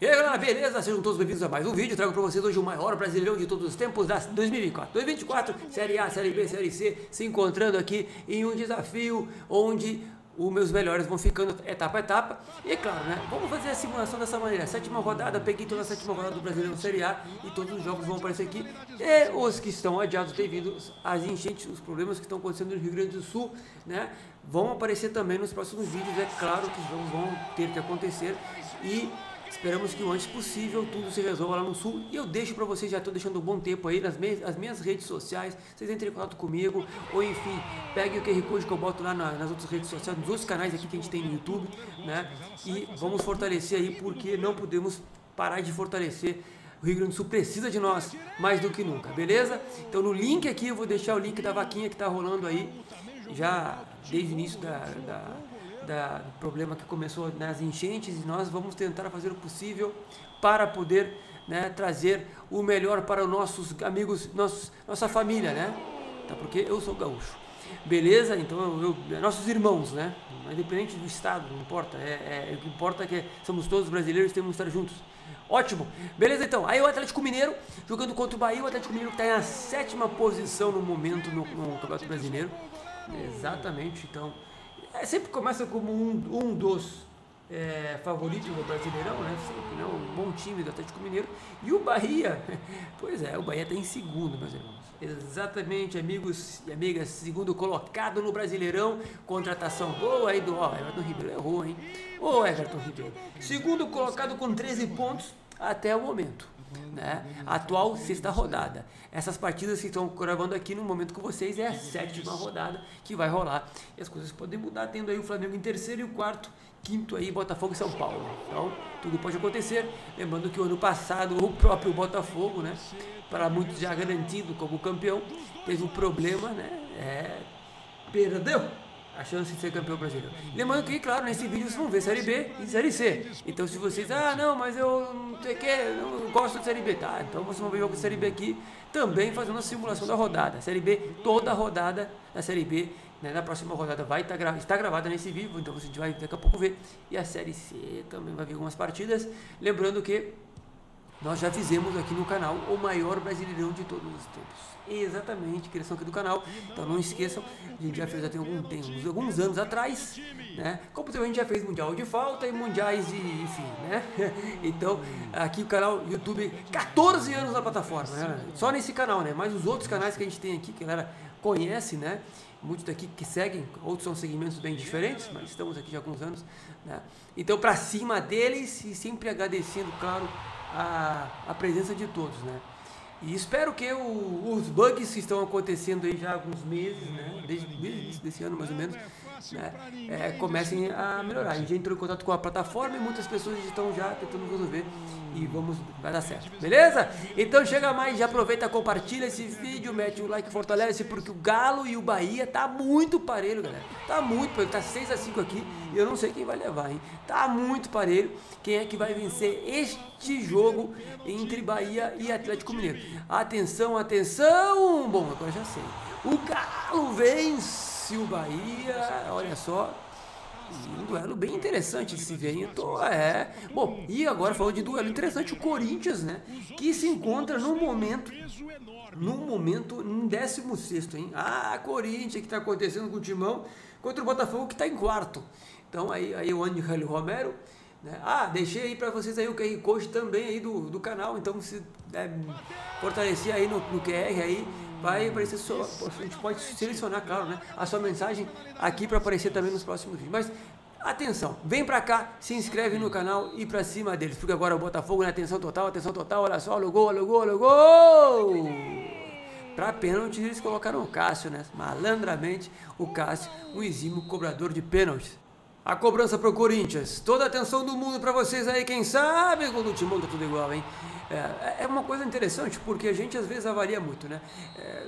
E aí galera, beleza? Sejam todos bem-vindos a mais um vídeo. Trago para vocês hoje o maior brasileirão de todos os tempos da 2024, Série A, Série B, Série C, se encontrando aqui em um desafio onde os meus melhores vão ficando etapa a etapa. E claro, né? Vamos fazer a simulação dessa maneira. Sétima rodada, peguei toda a sétima rodada do Brasileirão Série A e todos os jogos vão aparecer aqui. E os que estão adiados devido às enchentes, os problemas que estão acontecendo no Rio Grande do Sul, né? Vão aparecer também nos próximos vídeos. É claro que os jogos vão ter que acontecer e esperamos que o antes possível tudo se resolva lá no Sul. E eu deixo pra vocês, já tô deixando um bom tempo aí nas minhas redes sociais. Vocês entrem em contato comigo, ou enfim, peguem o QR Code que eu boto lá nas outras redes sociais, nos outros canais aqui que a gente tem no YouTube, né? E vamos fortalecer aí, porque não podemos parar de fortalecer. O Rio Grande do Sul precisa de nós mais do que nunca, beleza? Então no link aqui eu vou deixar o link da vaquinha que tá rolando aí, já desde o início do problema que começou nas enchentes, e nós vamos tentar fazer o possível para poder, né, trazer o melhor para os nossos amigos, nossa família, né? Tá, porque eu sou gaúcho, beleza? Então nossos irmãos, né? Independente do estado, não importa, o que importa é que somos todos brasileiros e temos que estar juntos. Ótimo, beleza então. Aí o Atlético Mineiro jogando contra o Bahia. O Atlético Mineiro está na sétima posição no momento no Campeonato Brasileiro. Exatamente, então sempre começa como um dos favoritos do Brasileirão, né? Sempre, né? Um bom time do Atlético Mineiro. E o Bahia, pois é, o Bahia está em segundo, meus irmãos. Exatamente, amigos e amigas, segundo colocado no Brasileirão. Contratação boa aí do Everton Ribeiro, errou, hein? Ô Everton Ribeiro, segundo colocado com 13 pontos até o momento, né? Atual sexta rodada. Essas partidas que estão gravando aqui no momento com vocês é a sétima rodada que vai rolar, e as coisas podem mudar, tendo aí o Flamengo em terceiro e o quinto aí Botafogo e São Paulo. Então tudo pode acontecer, lembrando que o ano passado o próprio Botafogo, né, para muitos já garantido como campeão, teve um problema, né, perdeu a chance de ser campeão brasileiro. Lembrando que, claro, nesse vídeo vocês vão ver Série B e Série C. Então se vocês, não, mas eu não sei o que, não gosto de Série B, tá? Então vocês vão ver o jogo de Série B aqui, também fazendo a simulação da rodada. Série B, toda a rodada da Série B, né, na próxima rodada vai estar gravada nesse vídeo, então você vai daqui a pouco ver. E a Série C também vai vir algumas partidas. Lembrando que nós já fizemos aqui no canal o maior brasileirão de todos os tempos. Exatamente, criação aqui do canal. Então não esqueçam, a gente já fez até alguns anos atrás, né? Como também a gente já fez mundial de falta e mundiais, enfim, né? Então aqui o canal YouTube, 14 anos na plataforma, né? Só nesse canal, né? Mas os outros canais que a gente tem aqui, que a galera conhece, né? Muitos daqui que seguem, outros são segmentos bem diferentes, mas estamos aqui já há alguns anos, né? Então pra cima deles, e sempre agradecendo, claro, a presença de todos, né? E espero que os bugs que estão acontecendo aí já há alguns meses, né, desde desse ano mais ou menos, né, comecem a melhorar. A gente entrou em contato com a plataforma e muitas pessoas estão já tentando resolver, e vai dar certo, beleza? Então chega mais, já aproveita, compartilha esse vídeo, mete o like, fortalece, porque o Galo e o Bahia tá muito parelho, galera. Tá muito parelho, tá 6-5 aqui, e eu não sei quem vai levar, hein? Tá muito parelho. Quem é que vai vencer este jogo entre Bahia e Atlético Mineiro? Atenção, atenção! Bom, agora já sei. O Galo vence o Bahia, olha só. Um duelo bem interessante de se ver, então, Bom, e agora falando de duelo interessante, o Corinthians, né, que se encontra num momento em 16º, hein? Corinthians que tá acontecendo com o Timão contra o Botafogo que tá em quarto. Então aí o Angel Romero, né? Deixei aí pra vocês aí o QR Code também aí do canal, então se fortalecer aí no QR aí. Vai aparecer só, a gente pode selecionar, claro, né, a sua mensagem aqui para aparecer também nos próximos vídeos. Mas atenção, vem para cá, se inscreve no canal e para cima deles, porque agora o Botafogo na atenção total, olha só, olha o gol! Para pênalti eles colocaram o Cássio, né, malandramente, o Cássio, um exímio cobrador de pênaltis. A cobrança pro Corinthians, toda a atenção do mundo para vocês aí, quem sabe, quando o Timão tá tudo igual, hein? É uma coisa interessante, porque a gente às vezes avalia muito, né?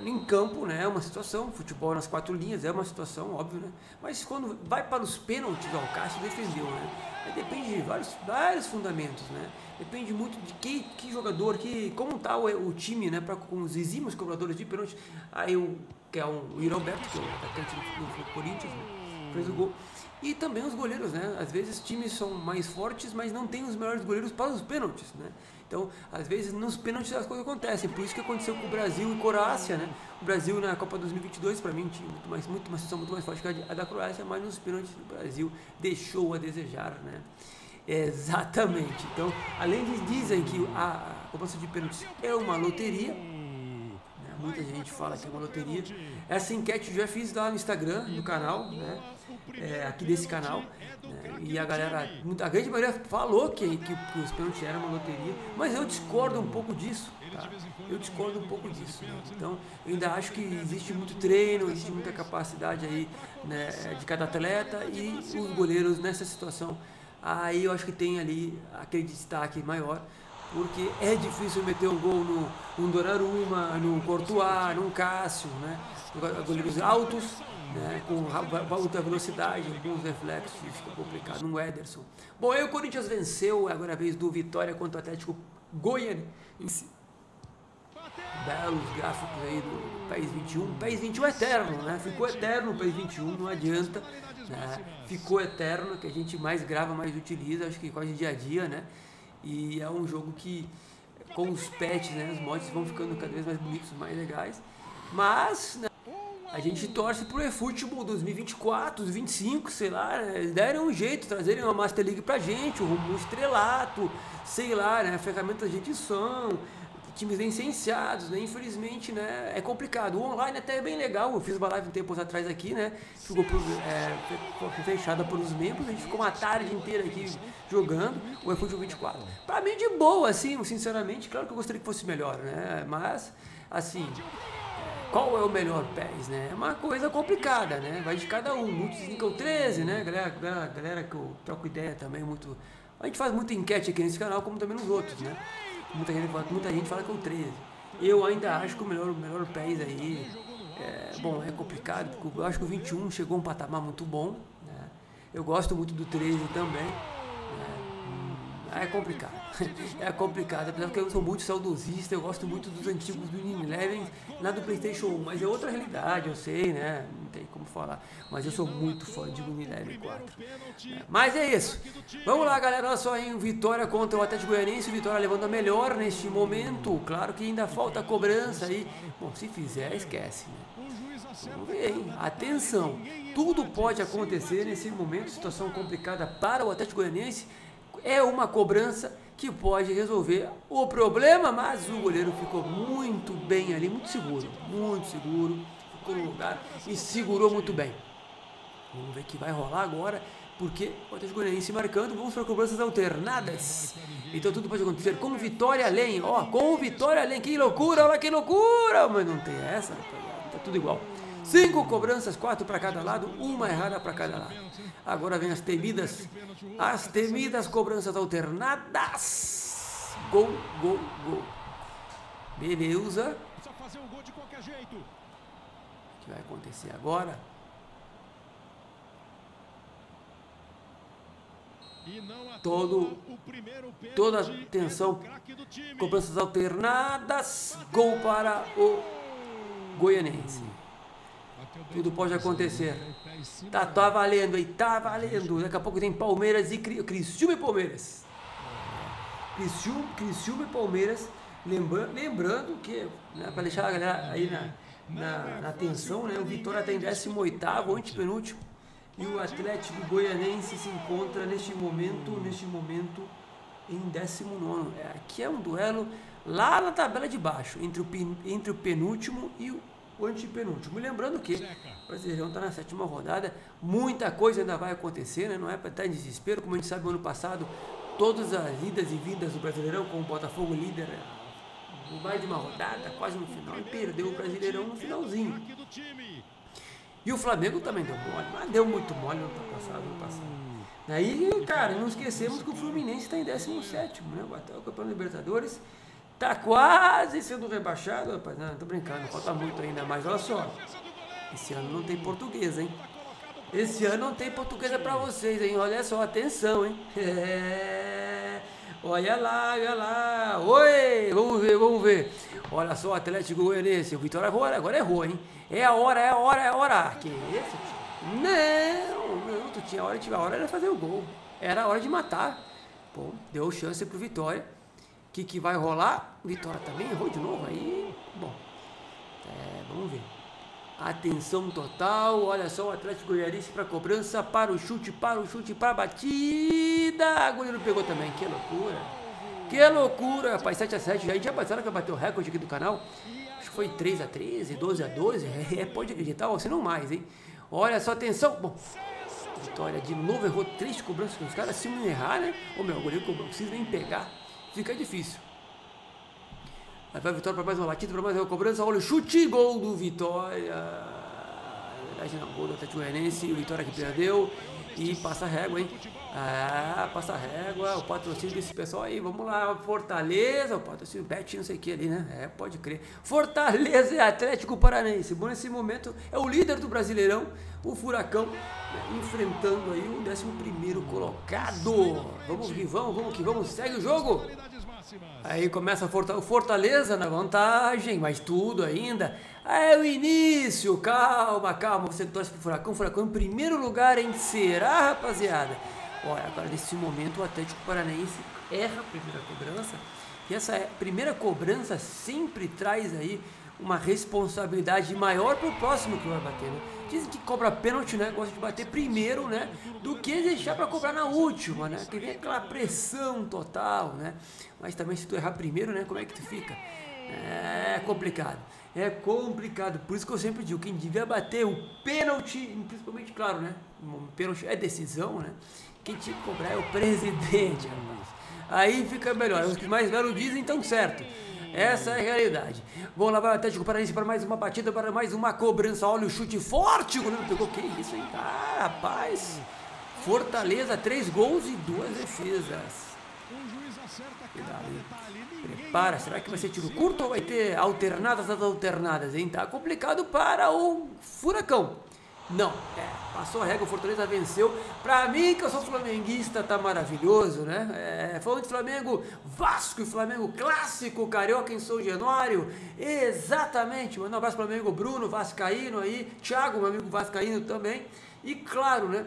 Em campo, né, é uma situação, futebol nas quatro linhas é uma situação, óbvio, né? Mas quando vai para os pênaltis, ó, o Cássio defendeu, né? Aí depende de vários fundamentos, né? Depende muito de que jogador, como tá o time, né? Com os exímios cobradores de pênaltis, aí o Iroberto, que é o atacante do Corinthians, né, fez o gol. E também os goleiros, né? Às vezes times são mais fortes, mas não tem os melhores goleiros para os pênaltis, né? Então, às vezes nos pênaltis as coisas acontecem. Por isso que aconteceu com o Brasil e Croácia, né? O Brasil na Copa 2022, para mim, tinha uma situação muito mais forte que a da Croácia, mas nos pênaltis o Brasil deixou a desejar, né? Exatamente. Então, além de dizem que a cobrança de pênaltis é uma loteria, né? Muita gente fala que é uma loteria. Essa enquete eu já fiz lá no Instagram, no canal, né? Aqui desse canal, né? E a galera, a grande maioria falou que os pênaltis eram uma loteria, mas eu discordo um pouco disso, tá? Eu discordo um pouco disso, né? Então eu ainda acho que existe muito treino, existe muita capacidade aí, né, de cada atleta, e os goleiros nessa situação aí eu acho que tem ali aquele destaque maior, porque é difícil meter um gol no Donnarumma, no Courtois, no Cássio, né? Goleiros altos, né, com alta velocidade, bons reflexos, fica complicado. No Ederson. Bom, aí o Corinthians venceu, agora a vez do Vitória contra o Atlético Goianiense. Belos gráficos aí do PES 21. PES 21 eterno, né? Ficou eterno o PES 21, não adianta, né? Ficou eterno, que a gente mais grava, mais utiliza, acho que quase dia a dia, né? E é um jogo que, com os patches, né, os mods vão ficando cada vez mais bonitos, mais legais. Mas, né, a gente torce pro eFootball 2024, 2025, sei lá, né? Eles deram um jeito, trazerem uma Master League pra gente, um estrelato, sei lá, né, ferramentas de edição, times licenciados, né? Infelizmente, né, é complicado. O online até é bem legal, eu fiz uma live um tempos atrás aqui, né, ficou fechada por os membros, a gente ficou uma tarde inteira aqui jogando o eFootball 24. Pra mim de boa, assim, sinceramente, claro que eu gostaria que fosse melhor, né, mas, assim... Qual é o melhor PES, né? É uma coisa complicada, né? Vai de cada um. Muitos indicam 13, né? Galera que eu troco ideia também muito... A gente faz muita enquete aqui nesse canal, como também nos outros, né? Muita gente fala que é o 13. Eu ainda acho que o melhor PES aí... bom, é complicado, porque eu acho que o 21 chegou a um patamar muito bom, né? Eu gosto muito do 13 também, né? É complicado, é complicado, apesar que eu sou muito saudosista, eu gosto muito dos antigos do Winning Eleven, lá do Playstation 1, mas é outra realidade, eu sei, né, não tem como falar, mas eu sou muito fã de Winning Eleven 4, né? Mas é isso, vamos lá, galera, olha só, em Vitória contra o Atlético Goianiense, o Vitória levando a melhor neste momento, claro que ainda falta cobrança aí, bom, se fizer, esquece, né? Vamos ver, hein? Atenção, tudo pode acontecer nesse momento, situação complicada para o Atlético Goianiense. É uma cobrança que pode resolver o problema, mas o goleiro ficou muito bem ali, muito seguro, ficou no lugar e segurou muito bem. Vamos ver o que vai rolar agora, porque o Atlético Goianiense marcando, vamos para cobranças alternadas. Então tudo pode acontecer com Vitória além, ó, com Vitória além, que loucura, olha que loucura, mas não tem essa, tá tudo igual. 5 cobranças, 4 para cada lado, uma errada para cada lado. Agora vem as temidas cobranças alternadas. Gol, gol, gol. Beleza. O que vai acontecer agora? Toda atenção, cobranças alternadas, gol para o Goianiense. Tudo pode acontecer. Tá valendo aí, tá valendo. Daqui a pouco tem Palmeiras e Criciúma e Palmeiras. Criciúma e Palmeiras. Lembrando que, né, para deixar a galera aí na atenção, né, o Vitória está em 18º, antepenúltimo. E o Atlético Goianiense se encontra neste momento em 19º. Aqui é um duelo lá na tabela de baixo, entre o penúltimo e o antepenúltimo. E lembrando que o Brasileirão está na 7ª rodada, muita coisa ainda vai acontecer, né? Não é para estar em desespero, como a gente sabe, no ano passado, todas as idas e vindas do Brasileirão, com o Botafogo líder, mais de uma rodada, quase no final, e perdeu o Brasileirão no finalzinho. E o Flamengo também deu mole, mas deu muito mole no ano passado. Aí, cara, não esquecemos que o Fluminense está em 17º, né? Até o campeão Libertadores. Tá quase sendo rebaixado, rapaz. Não, tô brincando, falta muito ainda, mas olha só. Esse ano não tem portuguesa, hein? Esse ano não tem portuguesa pra vocês, hein? Olha só, atenção, hein? Olha lá, olha lá. Oi! Vamos ver, vamos ver. Olha só, Atlético Goianiense. O Vitória agora errou, hein? É a hora, é a hora, é a hora. Que isso? Não, não, tô fato, a hora era fazer o gol, era a hora de matar. Bom, deu chance pro Vitória. O que vai rolar? Vitória também errou de novo, aí, bom, vamos ver. Atenção total, olha só o Atlético Goianiense para cobrança, para o chute, para a batida. O goleiro pegou também, que loucura. Que loucura, rapaz, 7 a 7, já passaram que bateu o recorde aqui do canal. Acho que foi 3 a 13, 12 a 12, pode acreditar, ou se não mais, hein. Olha só, atenção, bom, Vitória de novo errou 3 cobranças com os caras, se não errar, né. Ô meu, o goleiro não precisa nem pegar, fica difícil. Aí vai Vitória para mais uma batida, para mais uma cobrança, olha o chute, gol do Vitória. Na verdade não, gol do Atlético Goianiense, o Vitória que perdeu. E passa régua, hein? Ah, passa régua, o patrocínio desse pessoal aí, vamos lá, Fortaleza, o patrocínio Bet, não sei o que ali, né? É, pode crer. Fortaleza e Atlético Paranaense. Bom, nesse momento é o líder do Brasileirão, o Furacão, né? Enfrentando aí o 11º colocado. Vamos que vamos, segue o jogo. Aí começa o Fortaleza na vantagem, mas tudo ainda é o início. Calma, você torce pro Furacão, Furacão em primeiro lugar, hein? Será, rapaziada? Olha, agora nesse momento o Atlético Paranaense erra a primeira cobrança. E essa primeira cobrança sempre traz aí uma responsabilidade maior pro próximo que vai bater, né? Dizem que cobra pênalti, né? Gosta de bater primeiro, né? Do que deixar pra cobrar na última, né? Que vem aquela pressão total, né? Mas também se tu errar primeiro, né? Como é que tu fica? É complicado. Por isso que eu sempre digo, quem devia bater o pênalti, principalmente, claro, né? O pênalti é decisão, né? Quem tinha que cobrar é o presidente, rapaz. Aí fica melhor. Os que mais velhos dizem, então certo. Essa é a realidade. Bom, lá vai o Atlético Paranaense para mais uma batida, para mais uma cobrança. Olha o chute forte, o goleiro pegou. Que isso, hein? Ah, rapaz. Fortaleza, 3 gols e 2 defesas. Cuidado, hein? Prepara, será que vai ser tiro curto ou vai ter alternadas, hein? Tá complicado para o Furacão. Não, passou a regra, o Fortaleza venceu. Pra mim, que eu sou flamenguista, tá maravilhoso, né? Falando de Flamengo, Vasco e Flamengo clássico, carioca em São Januário. Exatamente, manda um abraço pro Flamengo, Bruno, vascaíno aí, Thiago, meu amigo vascaíno também. E claro, né?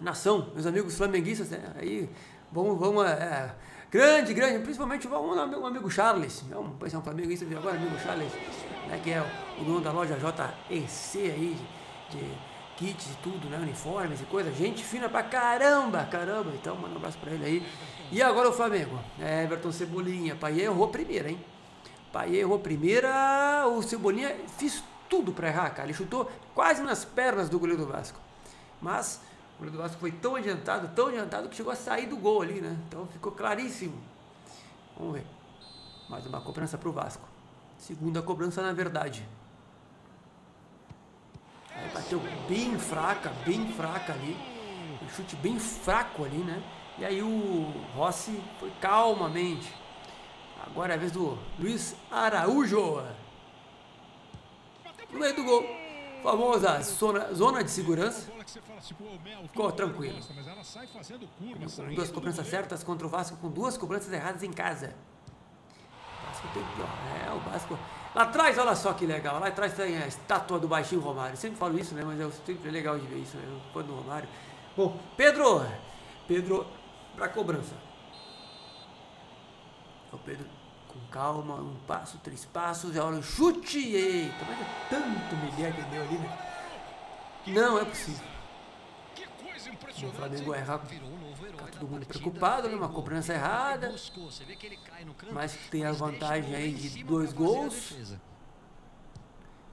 Nação, meus amigos flamenguistas, né? Aí, vamos, grande, principalmente o amigo Charles. Vamos pensar um flamenguista de agora, amigo Charles, né? Que é o dono da loja JEC aí, de kits e tudo, né, uniformes e coisa, gente fina pra caramba, então manda um abraço pra ele aí. E agora o Flamengo, Everton, Cebolinha, Paiê errou primeiro, hein, o Cebolinha fez tudo pra errar, cara, ele chutou quase nas pernas do goleiro do Vasco, mas o goleiro do Vasco foi tão adiantado que chegou a sair do gol ali, né, então ficou claríssimo. Vamos ver, mais uma cobrança pro Vasco, segunda cobrança na verdade. Aí bateu bem fraca ali, um chute bem fraco ali, né? E aí o Rossi foi calmamente. Agora é a vez do Luiz Araújo. No meio do gol, famosa zona de segurança. Ficou tranquilo. Com 2 cobranças certas contra o Vasco, com 2 cobranças erradas em casa. O Vasco. Lá atrás, olha só que legal. Lá atrás tem a estátua do baixinho Romário. Eu sempre falo isso, né? Mas é sempre legal de ver isso, né? Quando o Romário. Bom, Pedro pra cobrança. É o Pedro com calma, 1 passo, 3 passos. E olha o chute. Eita, mas é tanto Miguel que deu ali, né? Não é possível. O Flamengo erra. Tá todo mundo preocupado, né? Uma cobrança errada, mas que tem a vantagem aí de 2 gols.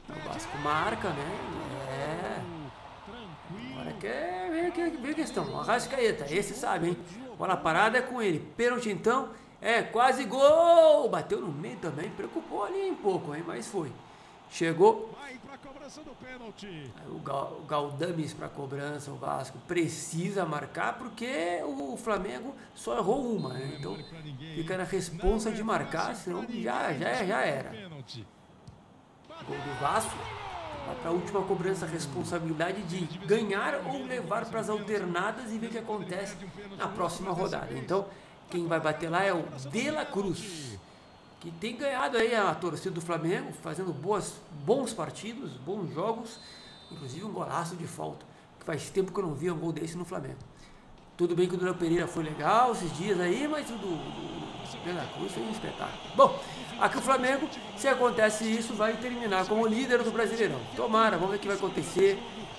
O Vasco marca, né? Agora vem a questão. O Arrascaeta, esse sabe, hein? Bola a parada é com ele. Pênalti então, quase gol. Bateu no meio também, preocupou ali um pouco, hein? Mas foi. Chegou. O Galdames para cobrança, o Vasco precisa marcar porque o Flamengo só errou uma, né? Então fica na responsa de marcar, senão já era. Gol do Vasco, vai para a última cobrança, a responsabilidade de ganhar ou levar para as alternadas e ver o que acontece na próxima rodada. Então quem vai bater lá é o De La Cruz. E tem ganhado aí a torcida do Flamengo, fazendo bons partidos, bons jogos, inclusive um golaço de falta. Faz tempo que eu não vi um gol desse no Flamengo. Tudo bem que o Daniel Pereira foi legal esses dias aí, mas o De La Cruz foi um espetáculo. Bom, aqui o Flamengo, se acontece isso, vai terminar como líder do Brasileirão. Tomara, vamos ver o que vai acontecer.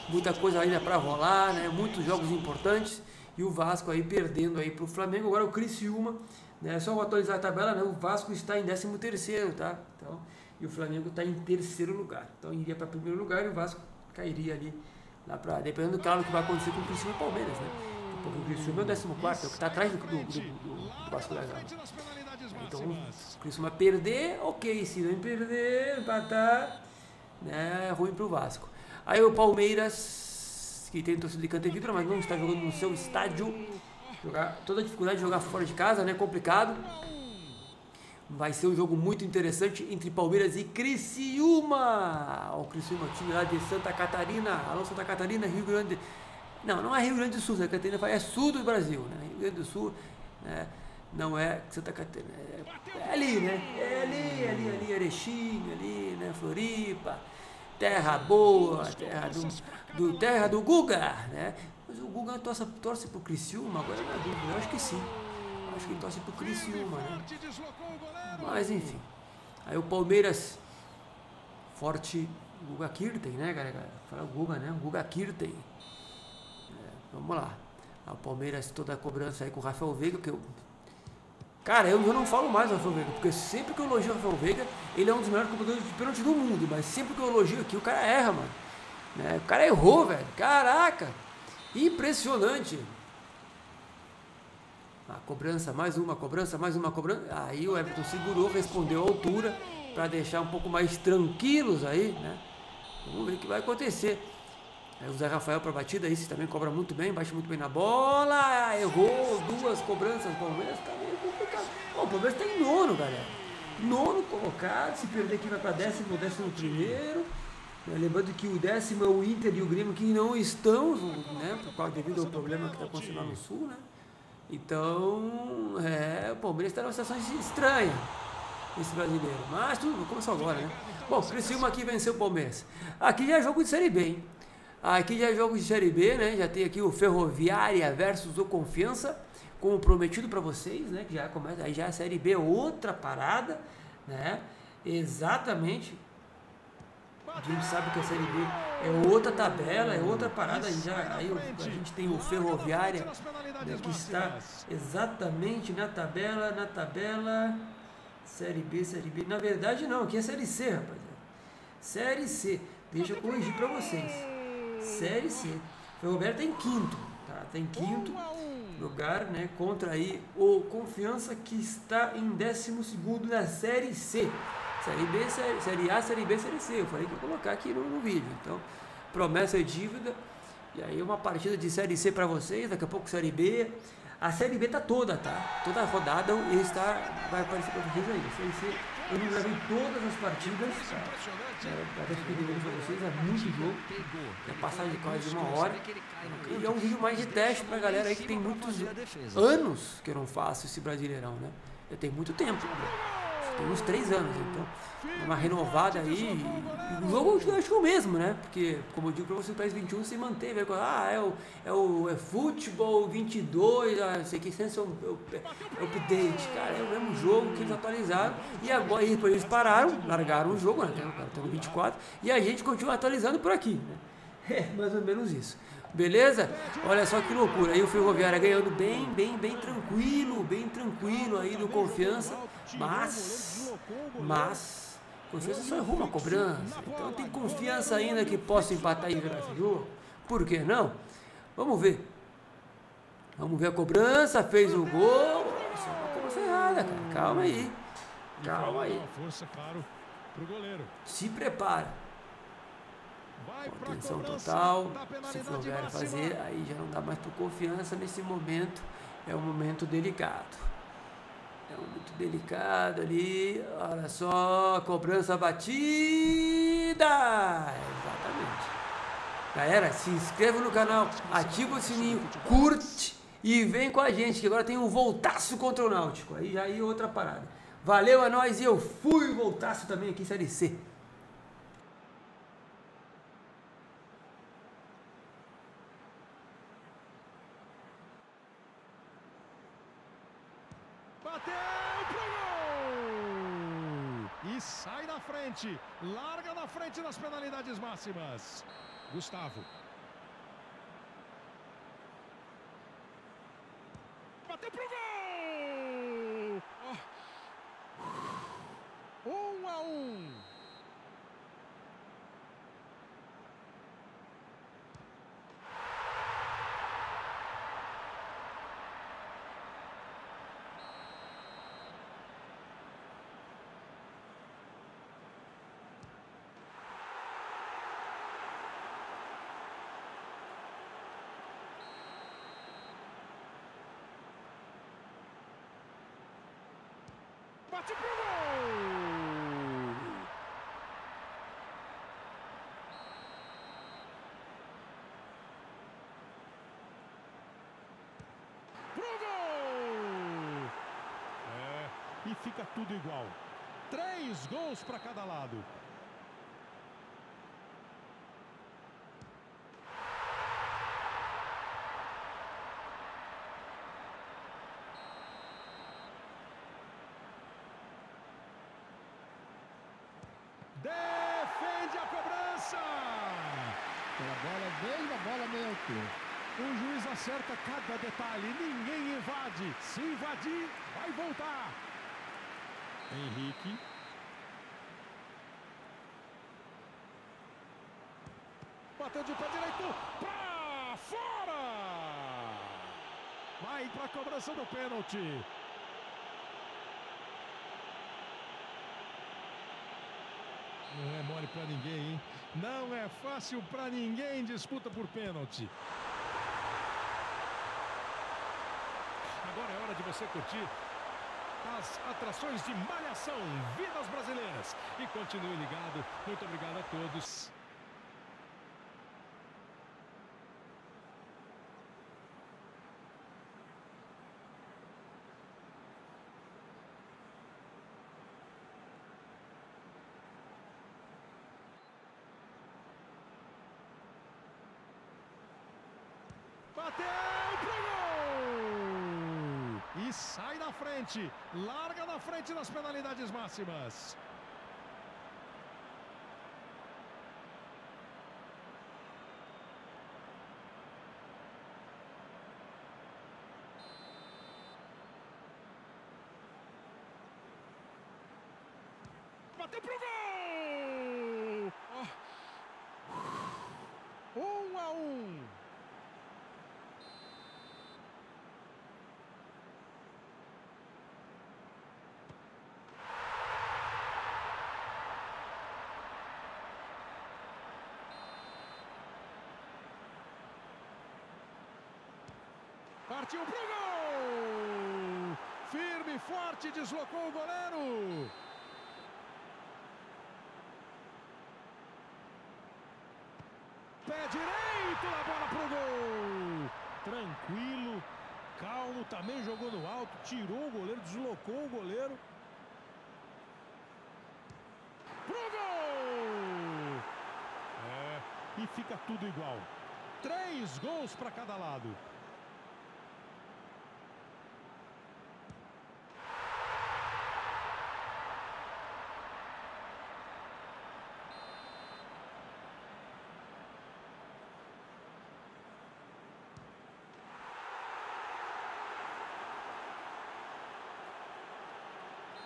Muita coisa ainda para rolar, né? Muitos jogos importantes. E o Vasco aí perdendo aí para o Flamengo. Agora o Criciúma, né? Só vou atualizar a tabela, né? O Vasco está em 13º, tá? Então, e o Flamengo está em 3º lugar. Então iria para 1º lugar e o Vasco cairia ali lá para... Dependendo do claro, que vai acontecer com o Criciúma e Palmeiras, né? Porque o Criciúma é o 14º, é o que está atrás do Vasco da Gama. Então, o Criciúma perder, ok. Se não perder, empatar, né? É ruim para o Vasco. Aí o Palmeiras, que tem torcida de canto e vibra, mas não está jogando no seu estádio. Jogar, toda a dificuldade de jogar fora de casa, né? Complicado. Vai ser um jogo muito interessante entre Palmeiras e Criciúma. O Criciúma, time lá de Santa Catarina. Alô, Santa Catarina, Rio Grande... Não, não é Rio Grande do Sul, Santa Catarina é sul do Brasil, né? Rio Grande do Sul, né? Não é Santa Catarina, é ali, né? É ali, Erechim, ali, né? Floripa, terra boa, terra do Guga, né? Mas o Guga torce pro Criciúma, agora não é dúvida, eu acho que sim. Acho que ele torce pro Criciúma, né? Mas enfim, aí o Palmeiras, forte Guga Kuerten, né, galera? Fala o Guga, né? Guga Kuerten. Vamos lá. O Palmeiras, toda a cobrança aí com o Rafael Veiga, que eu... Cara, eu não falo mais do Rafael Veiga, porque sempre que eu elogio o Rafael Veiga, ele é um dos melhores cobradores de pênalti do mundo, mas sempre que eu elogio aqui, o cara erra, mano. Né? O cara errou, velho. Caraca! Impressionante! A cobrança, mais uma cobrança, mais uma cobrança. Aí o Everton segurou, respondeu à altura, pra deixar um pouco mais tranquilos aí, né? Vamos ver o que vai acontecer. Aí o Zé Rafael para batida, esse também cobra muito bem, bate muito bem na bola, errou duas cobranças, o Palmeiras tá meio complicado. Bom, o Palmeiras tá em 9º, galera. 9º colocado, se perder aqui vai para 10º, 11º. Lembrando que o 10º é o Inter e o Grêmio, que não estão, né, por causa devido ao problema que está acontecendo lá no Sul, né? Então, o Palmeiras está numa situação estranha, esse brasileiro. Mas tudo começou agora, né? Bom, Criciúma aqui venceu o Palmeiras. Aqui já é jogo de Série B, hein? Aqui já é jogo de Série B, né? Já tem aqui o Ferroviária versus o Confiança, como prometido para vocês, né? Que já começa, aí já a Série B é outra parada, né? Exatamente. A gente sabe que a Série B é outra tabela, é outra parada. Já, aí a gente tem o Ferroviária, né? Que está exatamente na tabela. Série B. Na verdade, não. Aqui é Série C, rapaziada. Série C. Deixa eu corrigir para vocês. Série C. O Roberto tem 5º, tá? Tem 5º lugar, né? Contra aí o Confiança, que está em 12º na Série C. Série B, Série A, Série B, Série C. Eu falei que ia colocar aqui no vídeo. Então, promessa é dívida. E aí uma partida de Série C para vocês. Daqui a pouco Série B. A Série B tá toda, tá? Toda rodada vai aparecer para vocês aí. Série C, eu não gravei todas as partidas, até que eu devo para vocês, é muito jogo, é passagem de quase 1 hora, e é um vídeo mais de teste pra galera aí que tem muitos anos que eu não faço esse Brasileirão, né? Eu tenho muito tempo, tem uns 3 anos, então, uma renovada aí, o jogo eu acho que é o mesmo, né? Porque, como eu digo pra vocês, o PES 21 se manteve, é o eFootball 22, sei que sem update, cara, é o mesmo jogo que eles atualizaram, e agora eles pararam, largaram o jogo, né? Até o 24, e a gente continua atualizando por aqui, né? É mais ou menos isso, beleza? Olha só que loucura, aí o Ferroviária ganhando bem tranquilo aí do Confiança, mas Confiança só errou uma cobrança, então tem confiança ainda que possa empatar e virar esse jogo, por que não? Vamos ver a cobrança, fez o gol, só uma cobrança errada, cara. calma aí, se prepara. Contenção total, se for velho fazer, aí já não dá mais por Confiança nesse momento, é um momento delicado. Ali, olha só, cobrança batida! Exatamente. Galera, se inscreva no canal, ativa o sininho, curte e vem com a gente, que agora tem um voltaço contra o Náutico, aí já é outra parada. Valeu a nós e eu fui voltaço também aqui em Série C. pro gol! E sai na frente, larga na frente das penalidades máximas. Gustavo. Bateu pro gol! 1-1. Bate pro gol! Pro gol! É, e fica tudo igual. 3 gols para cada lado. Defende a cobrança! Pela bola, veio a bola meio altura. O juiz acerta cada detalhe, ninguém invade. Se invadir, vai voltar. Henrique. Bateu de pé direito, pra fora! Vai pra cobrança do pênalti. Não é mole pra ninguém, hein? Não é fácil pra ninguém, disputa por pênalti. Agora é hora de você curtir as atrações de Malhação, Vidas Brasileiras. E continue ligado. Muito obrigado a todos. Bateu pro gol! E sai na frente, larga na frente das penalidades máximas. Bateu pro gol! 1-1. Partiu pro gol! Firme, forte, deslocou o goleiro! Pé direito, a bola pro gol! Tranquilo, calmo, também jogou no alto, tirou o goleiro, deslocou o goleiro. Pro gol! É, e fica tudo igual. 3 gols para cada lado.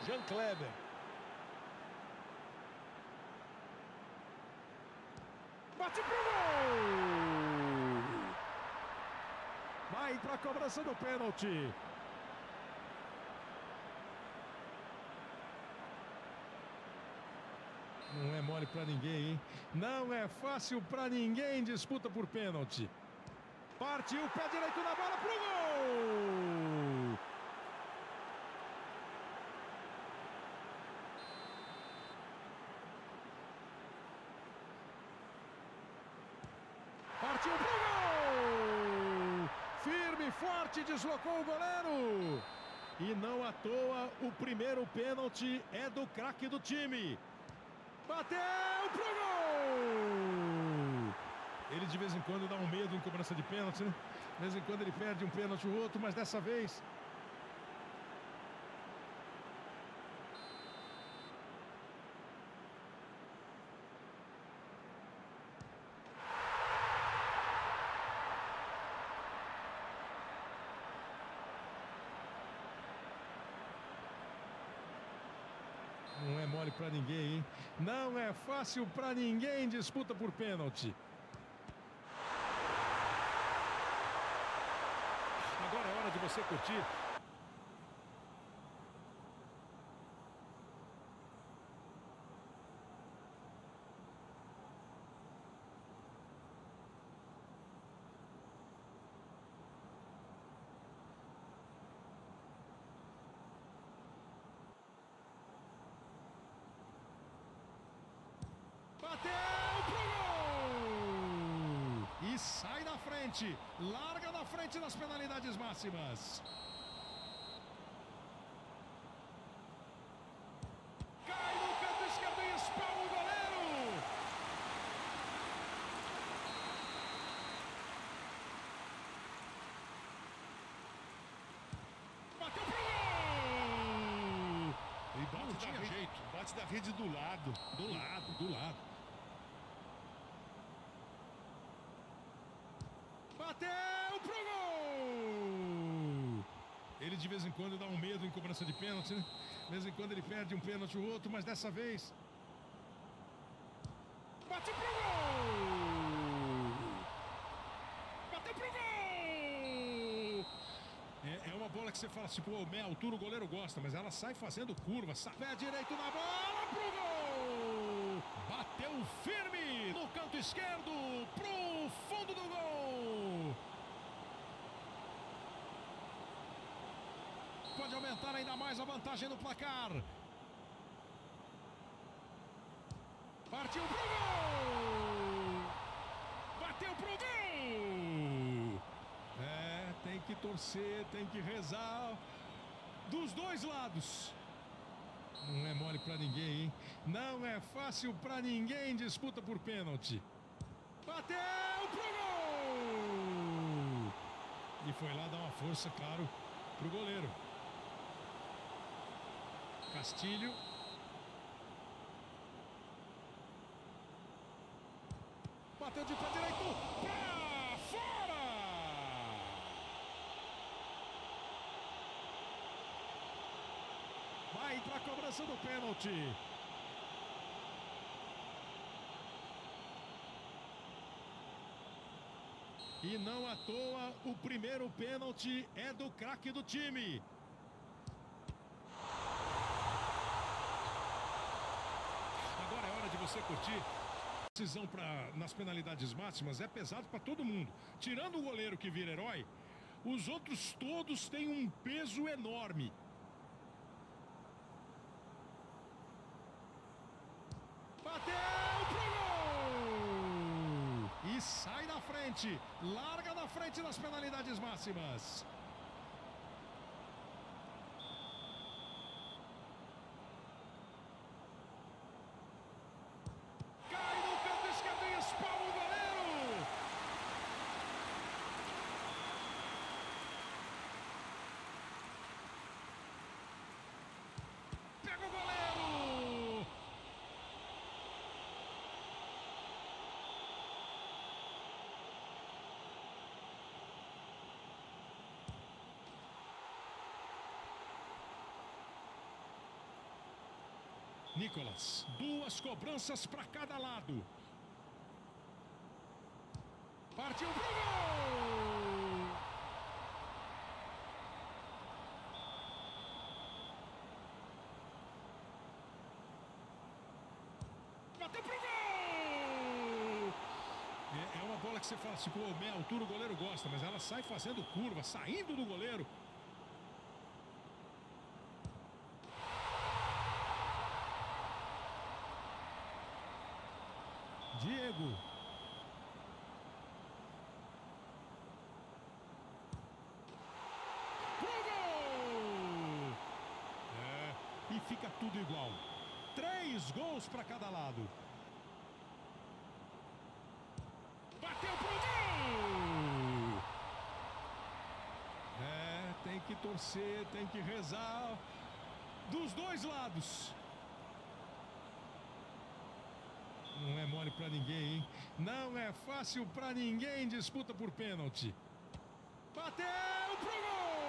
Jean Kleber. Bate pro gol! Vai pra cobrança do pênalti. Não é mole pra ninguém, hein? Não é fácil pra ninguém, disputa por pênalti. Partiu, pé direito na bola, pro gol! Partiu pro gol! Firme e forte, deslocou o goleiro. E não à toa, o primeiro pênalti é do craque do time. Bateu pro gol! Ele de vez em quando dá um medo em cobrança de pênalti, né? De vez em quando ele perde um pênalti ou outro, mas dessa vez... Não é mole pra ninguém, hein? Não é fácil pra ninguém. Disputa por pênalti. Agora é hora de você curtir. Bateu pro gol! E sai da frente. Larga na frente das penalidades máximas. Cai no canto esquerdo e espalma o goleiro. Bateu pro gol! E bate tinha jeito. Bate da rede do lado. Do lado, do lado. Bateu pro gol! Ele de vez em quando dá um medo em cobrança de pênalti, né? De vez em quando ele perde um pênalti ou outro, mas dessa vez... Bate pro gol! Bateu pro gol! É uma bola que você fala, tipo, a meia altura o goleiro gosta, mas ela sai fazendo curva, sai pé direito na bola, pro gol! Bateu firme no canto esquerdo, pro fundo do gol! Pode aumentar ainda mais a vantagem no placar. Partiu pro gol! Bateu pro gol! É, tem que torcer, tem que rezar dos dois lados. Não é mole pra ninguém, hein? Não é fácil pra ninguém. Disputa por pênalti. Bateu pro gol! E foi lá dar uma força, claro, pro goleiro. Castilho. Bateu de pé direito pra fora! Vai pra cobrança do pênalti. E não à toa, o primeiro pênalti é do craque do time. Agora é hora de você curtir. A decisão nas penalidades máximas é pesado para todo mundo. Tirando o goleiro que vira herói, os outros todos têm um peso enorme. Sai da frente, larga na frente das penalidades máximas. Cai no canto esquerdo e espalma o goleiro. Pega o goleiro. Nicolas, duas cobranças para cada lado. Partiu pro gol! Bateu pro gol! É uma bola que você fala, tipo, a meia altura o goleiro gosta, mas ela sai fazendo curva, saindo do goleiro. Diego. Pro gol! É, e fica tudo igual. 3 gols para cada lado. Bateu pro gol! É, tem que torcer, tem que rezar dos dois lados. Não é mole pra ninguém, hein? Não é fácil pra ninguém. Disputa por pênalti. Bateu pro gol!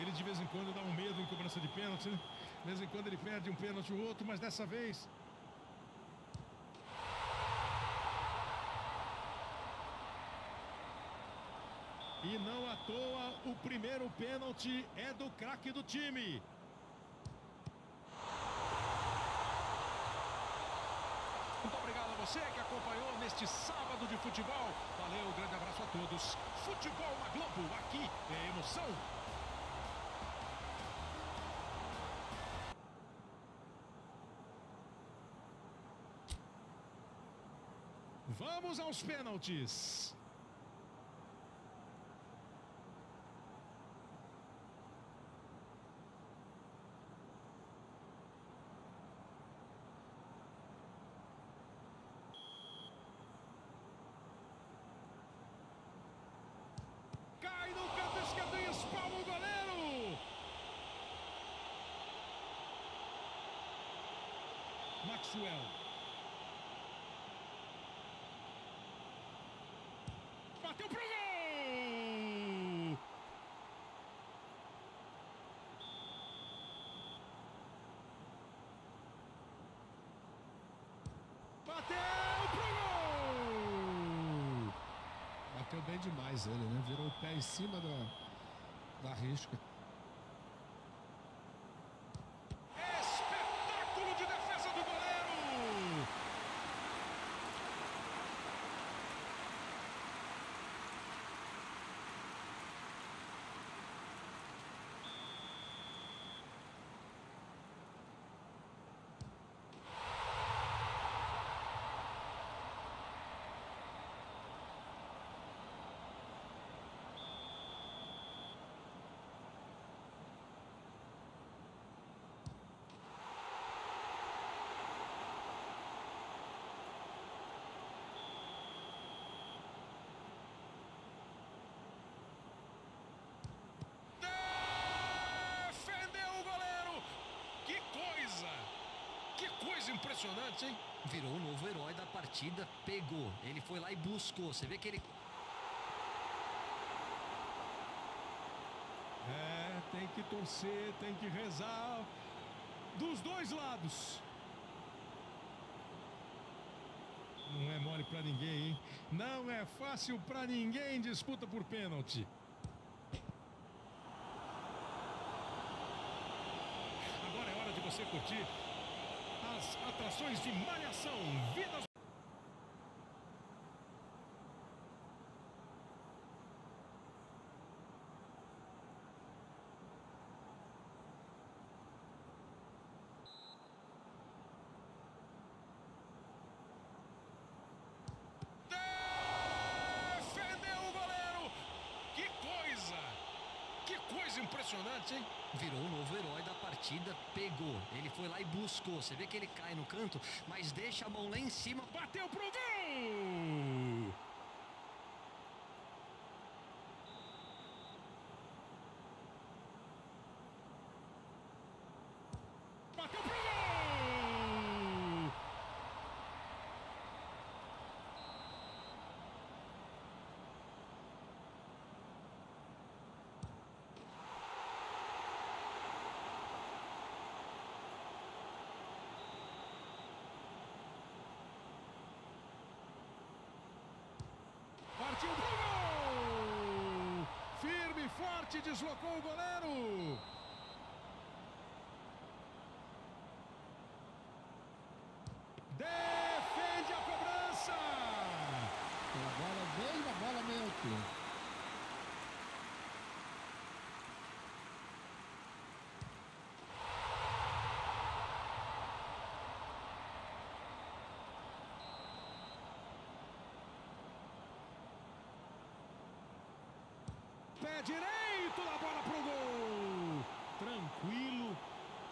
Ele de vez em quando dá um medo em cobrança de pênalti. De vez em quando ele perde um pênalti ou outro, mas dessa vez... E não à toa, o primeiro pênalti é do craque do time. Muito obrigado a você que acompanhou neste sábado de futebol. Valeu, grande abraço a todos. Futebol na Globo, aqui é emoção. Vamos aos pênaltis. Cai no canto esquerdo e espalma o goleiro. Maxwell. Bateu pro gol! Bateu pro gol! Bateu bem demais ele, né? Virou o pé em cima da risca. Impressionante, hein? Virou o novo herói da partida, pegou. Ele foi lá e buscou. Você vê que ele... É, tem que torcer, tem que rezar dos dois lados. Não é mole pra ninguém, hein? Não é fácil pra ninguém, disputa por pênalti. Agora é hora de você curtir as atrações de Malhação, vidas... Defendeu o goleiro! Que coisa! Que coisa impressionante, hein? Virou o novo herói da partida, pegou. Ele foi lá e buscou. Você vê que ele cai no canto, mas deixa a mão lá em cima. Bateu pro gol! Bateu pro gol! Partiu pro gol! Firme e forte, deslocou o goleiro! Defende a cobrança! A bola meio aqui. Pé direito da bola pro gol. Tranquilo,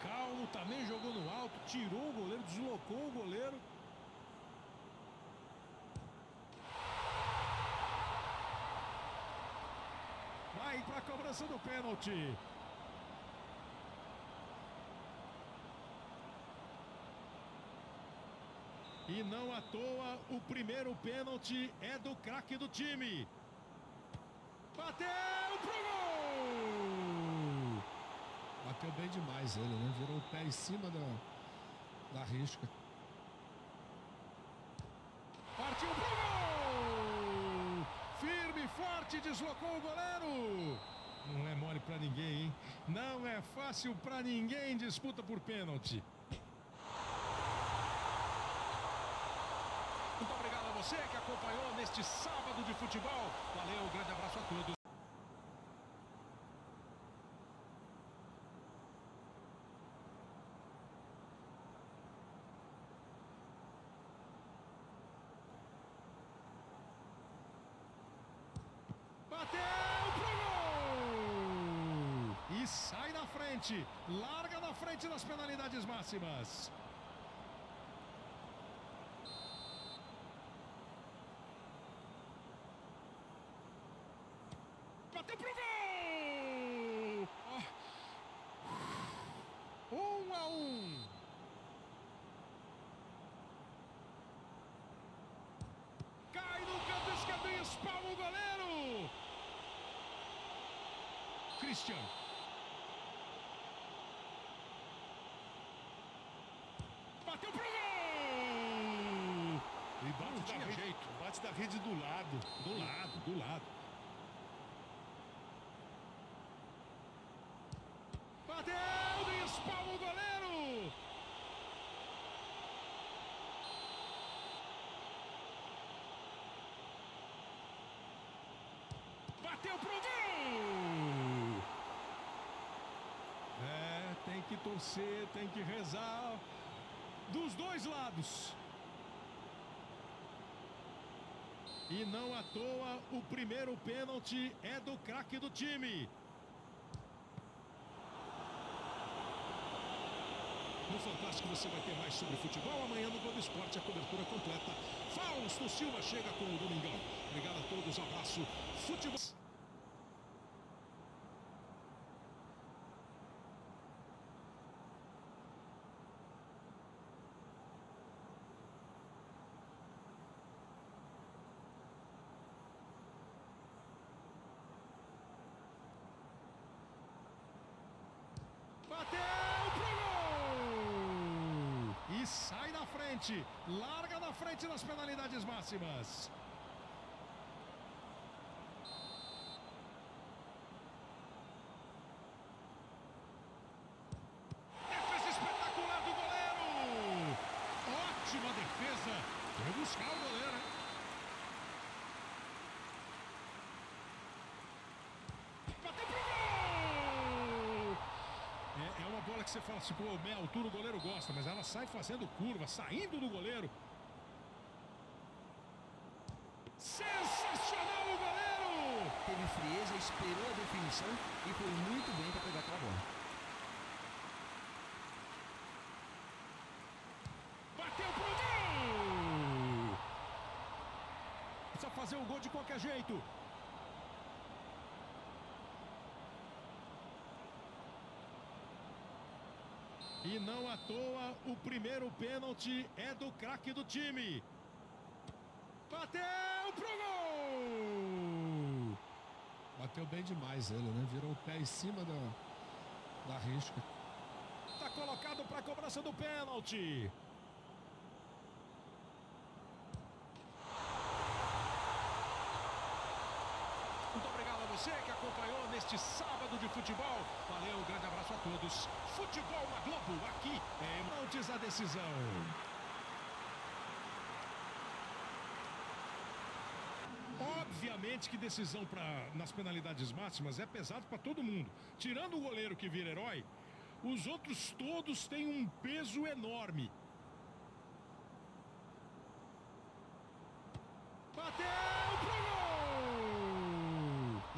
calmo, também jogou no alto, tirou o goleiro, deslocou o goleiro. Vai pra cobrança do pênalti. E não à toa, o primeiro pênalti é do craque do time. Bateu pro gol! bateu bem demais ele, né? Virou o pé em cima da risca. Partiu pro gol! Firme, forte, deslocou o goleiro. Não é mole pra ninguém, hein? Não é fácil pra ninguém, disputa por pênalti. Muito obrigado a você que acompanhou neste sábado de futebol. Valeu, um grande abraço a todos. Bateu pro gol! E sai na frente, larga na frente das penalidades máximas. Bateu pro gol! 1-1. Cai no canto esquerdo e espalma o goleiro! Christian. Bateu pro gol! E bate da rede, bate da rede do lado. Do lado. Bateu e espalma o goleiro! Bateu pro gol! É, tem que torcer, tem que rezar dos dois lados. E não à toa, o primeiro pênalti é do craque do time. No Fantástico você vai ter mais sobre futebol. Amanhã no Globo Esporte a cobertura completa. Fausto Silva chega com o Domingão. Obrigado a todos, abraço. Futebol. Bateu! Sai na frente, larga na frente das penalidades máximas. Defesa espetacular do goleiro. Ótima defesa. Foi buscar o goleiro. Bateu pro gol. É uma bola que você fala, tipo, meia altura o goleiro gosta, mas ela sai fazendo curva, saindo do goleiro. Sensacional o goleiro! Teve frieza, esperou a definição e foi muito bem para pegar aquela bola. Bateu pro gol! Precisa fazer o gol de qualquer jeito. E não à toa, o primeiro pênalti é do craque do time. Bateu pro gol! Bateu bem demais ele, né? Virou o pé em cima da risca. Tá colocado para a cobrança do pênalti. Muito obrigado a você que acompanhou neste sábado de futebol. Valeu, um grande abraço a todos. Futebol na Globo, aqui é Pênaltis a Decisão. Obviamente que decisão nas penalidades máximas é pesado para todo mundo. Tirando o goleiro que vira herói, os outros todos têm um peso enorme. Bateu pro gol!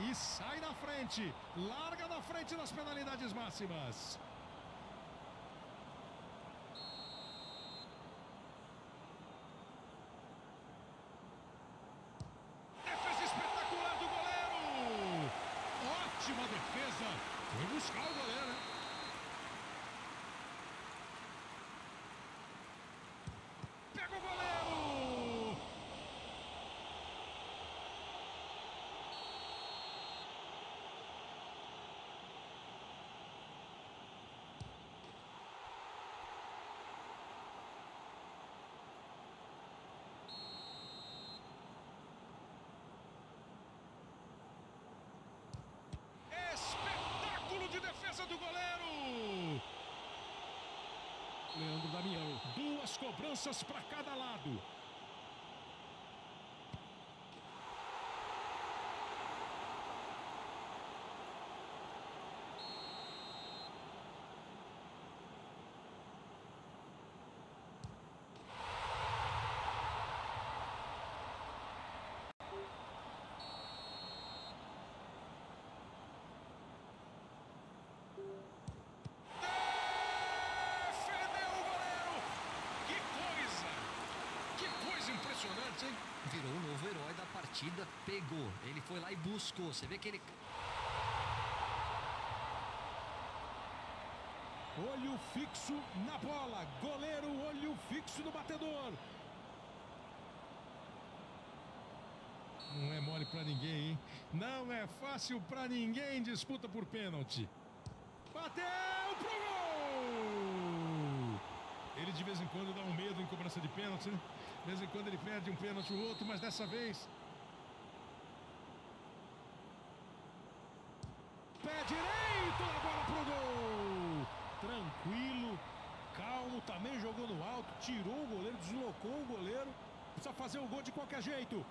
E sai na frente, larga na frente das penalidades máximas. Defesa espetacular do goleiro! Ótima defesa! Foi buscar o goleiro. Pega o goleiro! Leandro Damião. Duas cobranças para cada lado. Impressionante, hein? Virou o novo herói da partida, pegou. Ele foi lá e buscou. Você vê que ele... Olho fixo na bola. Goleiro, olho fixo no batedor. Não é mole pra ninguém, hein? Não é fácil pra ninguém. Disputa por pênalti. Bateu pro gol! Ele de vez em quando dá um medo em cobrança de pênalti, né? De vez em quando ele perde um pênalti o outro, mas dessa vez... Pé direito, a bola pro gol! Tranquilo, calmo, também jogou no alto, tirou o goleiro, deslocou o goleiro. Precisa fazer o gol de qualquer jeito.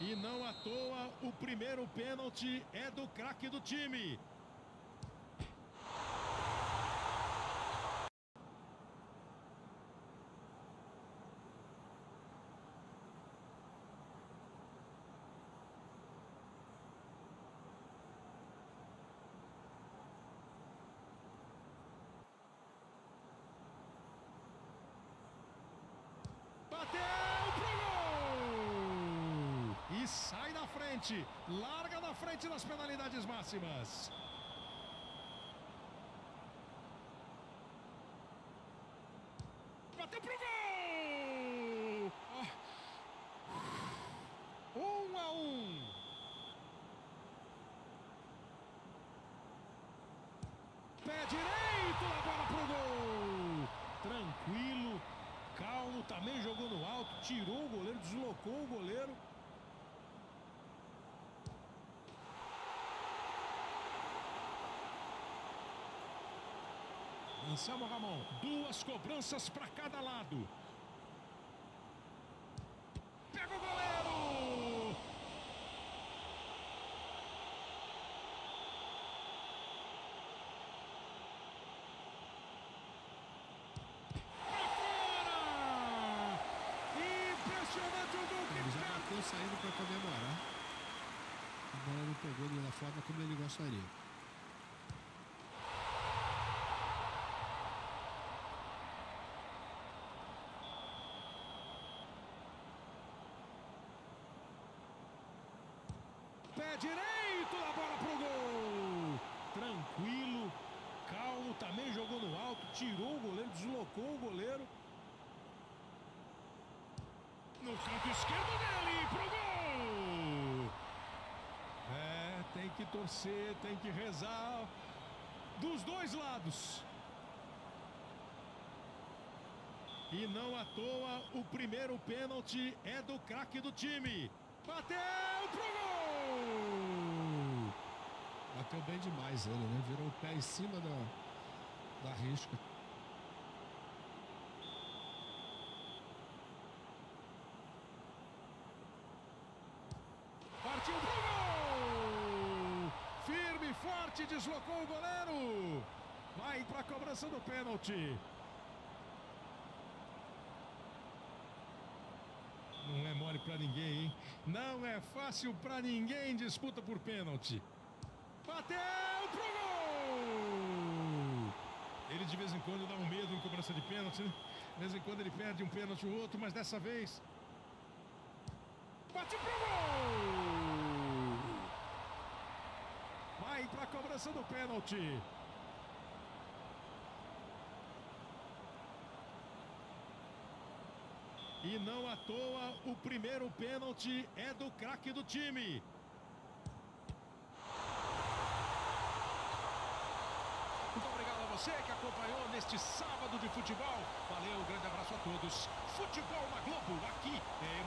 E não à toa, o primeiro pênalti é do craque do time. Sai na frente, larga na frente das penalidades máximas. Bateu pro gol! 1 a 1. Pé direito, a bola pro gol! Tranquilo, calmo, também jogou no alto, tirou o goleiro, deslocou o goleiro. Anselmo Ramon, duas cobranças para cada lado. Pega o goleiro! Pra fora! Impressionante o gol que ele já matou saindo para comemorar. A bola não pegou da forma como ele gostaria. Pé direito, a bola pro gol! Tranquilo, calmo, também jogou no alto, tirou o goleiro, deslocou o goleiro. No canto esquerdo dele, pro gol! É, tem que torcer, tem que rezar dos dois lados. E não à toa, o primeiro pênalti é do craque do time. Bateu pro gol! Bateu bem demais ele, né? Virou o pé em cima da risca. Partiu pro gol! Firme, forte, deslocou o goleiro. Vai pra cobrança do pênalti. Não é mole pra ninguém, hein? Não é fácil pra ninguém. Disputa por pênalti. Bateu pro gol! Ele de vez em quando dá um medo em cobrança de pênalti, né? De vez em quando ele perde um pênalti o outro, mas dessa vez... Bate pro gol! Vai pra cobrança do pênalti. E não à toa, o primeiro pênalti é do craque do time. Muito obrigado a você que acompanhou neste sábado de futebol. Valeu, um grande abraço a todos. Futebol na Globo, aqui é...